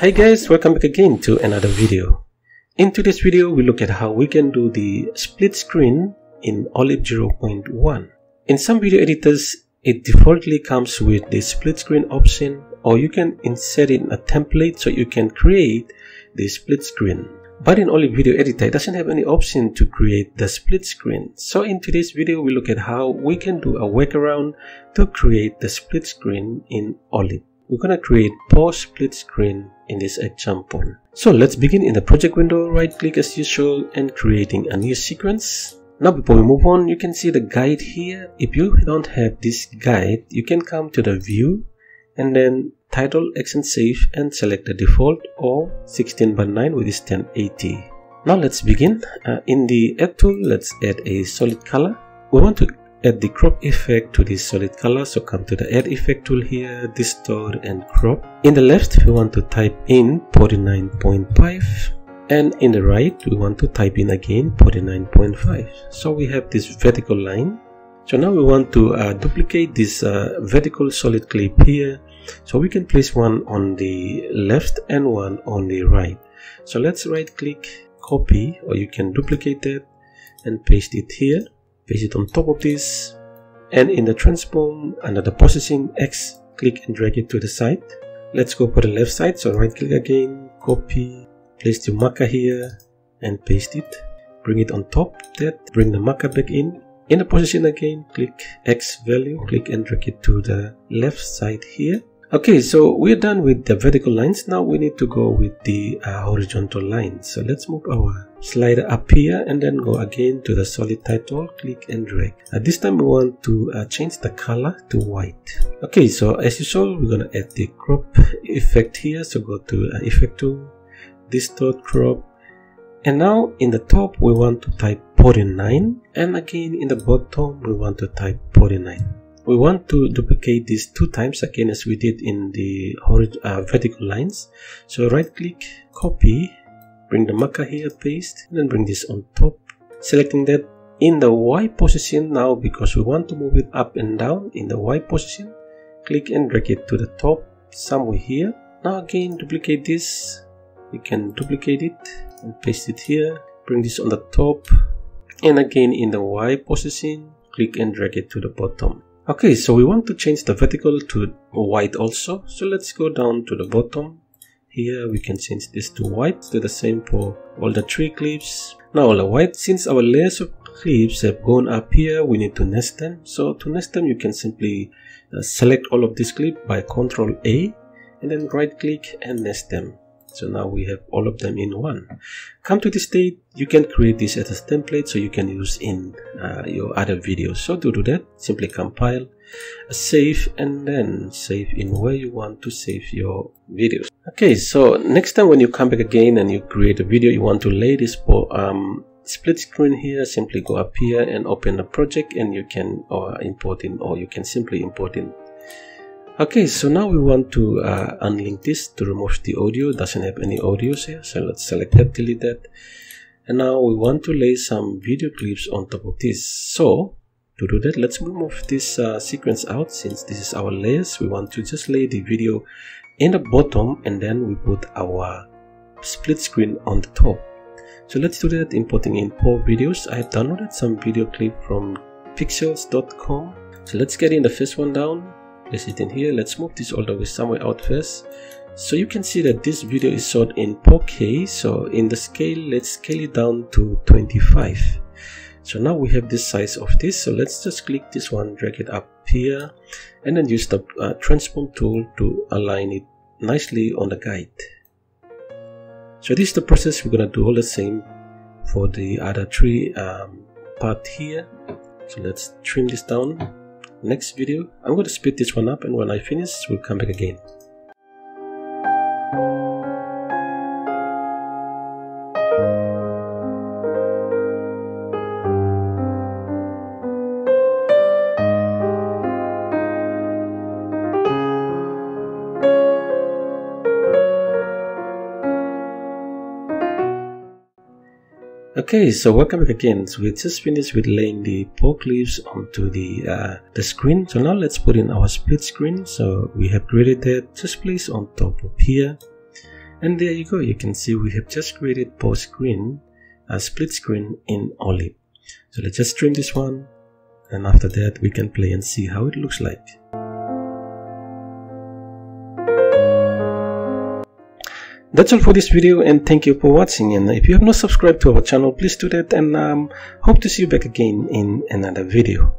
Hi guys, welcome back again to another video. In today's video, we look at how we can do the split screen in Olive 0.1. In some video editors, it defaultly comes with the split screen option, or you can insert in a template so you can create the split screen. But in Olive Video Editor, it doesn't have any option to create the split screen. So in today's video, we look at how we can do a workaround to create the split screen in Olive. We're going to create pause split screen in this example. So let's begin in the project window, right click as usual and creating a new sequence. Now before we move on, you can see the guide here. If you don't have this guide, you can come to the view and then title, action, save and select the default or 16:9 with this 1080. Now let's begin. In the add tool, let's add a solid color. We want to add the crop effect to this solid color, so come to the add effect tool here, distort and crop. In the left, we want to type in 49.5 and in the right, we want to type in again 49.5. So we have this vertical line. So now we want to duplicate this vertical solid clip here. So we can place one on the left and one on the right. So let's right click, copy, or you can duplicate that and paste it here. Paste it on top of this. And in the transform, under the processing X, click and drag it to the side. Let's go for the left side. So right click again, copy, place the marker here and paste it. Bring it on top of that, bring the marker back in. In the position again, click X value, click and drag it to the left side here. Okay, so we're done with the vertical lines. Now we need to go with the horizontal line. So let's move our slider up here and then go again to the solid title, click and drag. This time we want to change the color to white. Okay, so as usual, we're gonna add the crop effect here. So go to effect tool, distort crop. And now in the top we want to type 49 and again in the bottom we want to type 49. We want to duplicate this two times again as we did in the vertical lines. So right click, copy, bring the marker here, paste and then bring this on top. Selecting that in the Y position now because we want to move it up and down in the Y position. Click and drag it to the top somewhere here. Now again duplicate this. You can duplicate it and paste it here. Bring this on the top and again in the Y position, click and drag it to the bottom. Okay, so we want to change the vertical to white also. So let's go down to the bottom. Here we can change this to white. Do the same for all the three clips. Now all the white, since our layers of clips have gone up here, we need to nest them. So to nest them, you can simply select all of this clip by Ctrl A and then right click and nest them. So now we have all of them in one. Come to this state, you can create this as a template so you can use in your other videos. So to do that, simply compile, save and then save in where you want to save your videos. Okay, so next time when you come back again and you create a video, you want to lay this split screen here, simply go up here and open the project and you can simply import in. Okay, so now we want to unlink this to remove the audio. It doesn't have any audios here, so let's select that, delete that. And now we want to lay some video clips on top of this. So to do that, let's move this sequence out. Since this is our layers, we want to just lay the video in the bottom and then we put our split screen on the top. So let's do that, importing in 4 videos. I have downloaded some video clip from pixels.com. So let's get in the first one down. Place it in here. Let's move this all the way somewhere out first. So you can see that this video is shot in 4K. So in the scale, let's scale it down to 25. So now we have this size of this. So let's just click this one, drag it up here, and then use the transform tool to align it nicely on the guide. So this is the process. We're gonna do all the same for the other three parts here. So let's trim this down. Next video, I'm going to speed this one up and when I finish, we'll come back again. Okay, so welcome back again. So we just finished with laying the four clips onto the screen. So now let's put in our split screen. So we have created that. Just place on top of here. And there you go, you can see we have just created both screen, a split screen in Olive. So let's just trim this one, and after that we can play and see how it looks like. That's all for this video, and thank you for watching, and if you have not subscribed to our channel, please do that, and hope to see you back again in another video.